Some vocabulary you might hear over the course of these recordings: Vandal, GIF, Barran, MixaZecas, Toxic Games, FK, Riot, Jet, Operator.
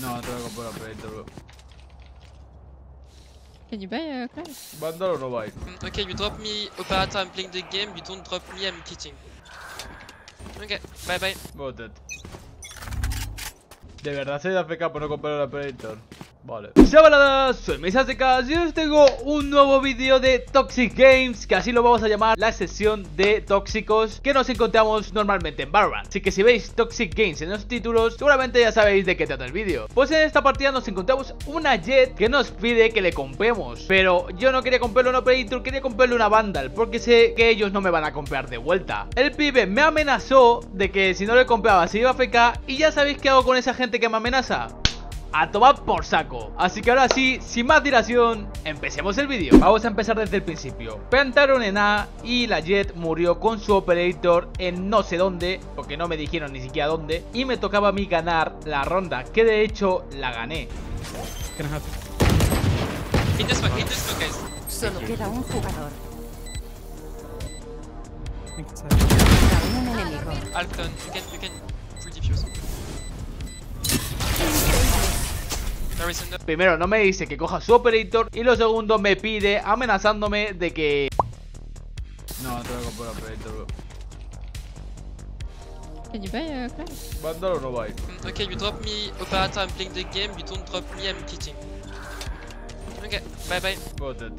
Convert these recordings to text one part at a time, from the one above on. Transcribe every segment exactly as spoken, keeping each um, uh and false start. No, tengo que comprar Operator, bro. Can you buy a car? Vandal or no buy? Mm, okay, you drop me Operator, I'm playing the game. You don't drop me, I'm cheating. Okay, bye bye. Voted. De verdad soy de F K por no comprar el Operator. Vale. Chavaladas, soy MixaZecas y os tengo un nuevo vídeo de Toxic Games, que así lo vamos a llamar, la sesión de tóxicos que nos encontramos normalmente en Barran. Así que si veis Toxic Games en los títulos, seguramente ya sabéis de qué trata el vídeo. Pues en esta partida nos encontramos una Jet que nos pide que le compremos, pero yo no quería comprarle un Operator, quería comprarle una Vandal, porque sé que ellos no me van a comprar de vuelta. El pibe me amenazó de que si no le compraba se iba a F K, y ya sabéis qué hago con esa gente que me amenaza. A tomar por saco. Así que ahora sí, sin más dilación, empecemos el vídeo. Vamos a empezar desde el principio. Plantaron en A y la Jet murió con su Operator en no sé dónde, porque no me dijeron ni siquiera dónde, y me tocaba a mí ganar la ronda, que de hecho la gané. Solo queda un jugador. Un enemigo. Alton, you can full defuse. Primero no me dice que coja su Operator, y lo segundo me pide amenazándome de que... No, tengo que comprar Operator, bro. Can you buy a car? Vandal or no buy? Mm, okay, you drop me Operator, I'm playing the game. You don't drop me, I'm cheating. Okay, bye bye. Voted.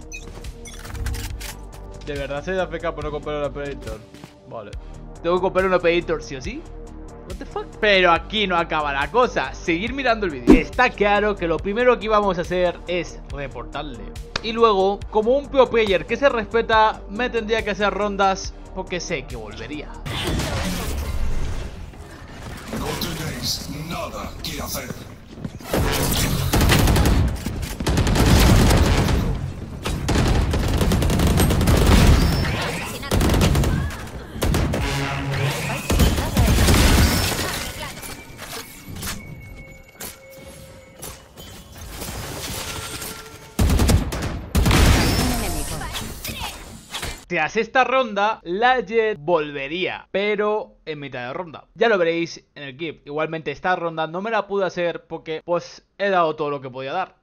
De verdad soy de A F K por no comprar el Operator. Vale. Tengo que comprar un Operator sí o sí. What the fuck? Pero aquí no acaba la cosa. Seguir mirando el vídeo. Está claro que lo primero que íbamos a hacer es reportarle. Y luego, como un pro player que se respeta, me tendría que hacer rondas porque sé que volvería. No tenéis nada que hacer. Tras esta ronda, la Jet volvería, pero en mitad de ronda. Ya lo veréis en el GIF. Igualmente esta ronda no me la pude hacer porque pues he dado todo lo que podía dar.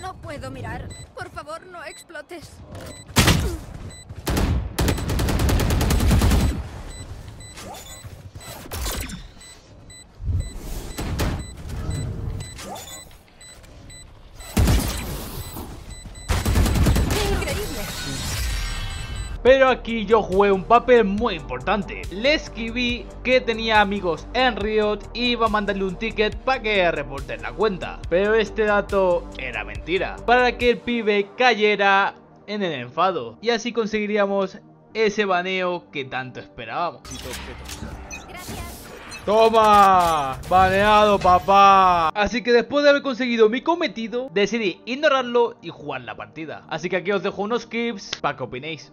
No puedo mirar. Por favor, no explotes. Pero aquí yo jugué un papel muy importante. Le escribí que tenía amigos en Riot y iba a mandarle un ticket para que reporten la cuenta. Pero este dato era mentira, para que el pibe cayera en el enfado. Y así conseguiríamos ese baneo que tanto esperábamos. Gracias. ¡Toma! ¡Baneado, papá! Así que después de haber conseguido mi cometido, decidí ignorarlo y jugar la partida. Así que aquí os dejo unos clips para que opinéis.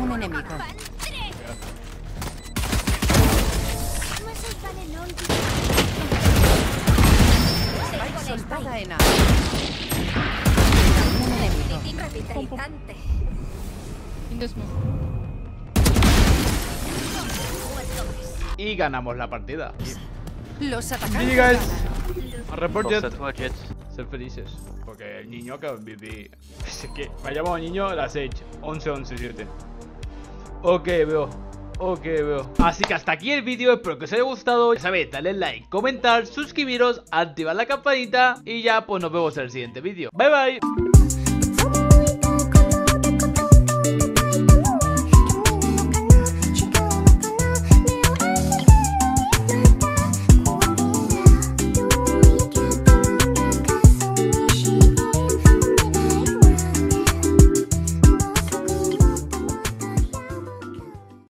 Un enemigo. Soltada en A. Un enemigo. Repitante. Y ganamos la partida. Los atacantes. Report Jet. Ser felices. Porque el niño que viví. Es que me ha llamado niño a las seis, once, once, siete. Ok, veo. Ok, veo. Así que hasta aquí el vídeo, espero que os haya gustado. Ya sabéis, dale like, comentar, suscribiros, activar la campanita y ya pues nos vemos en el siguiente vídeo. Bye bye.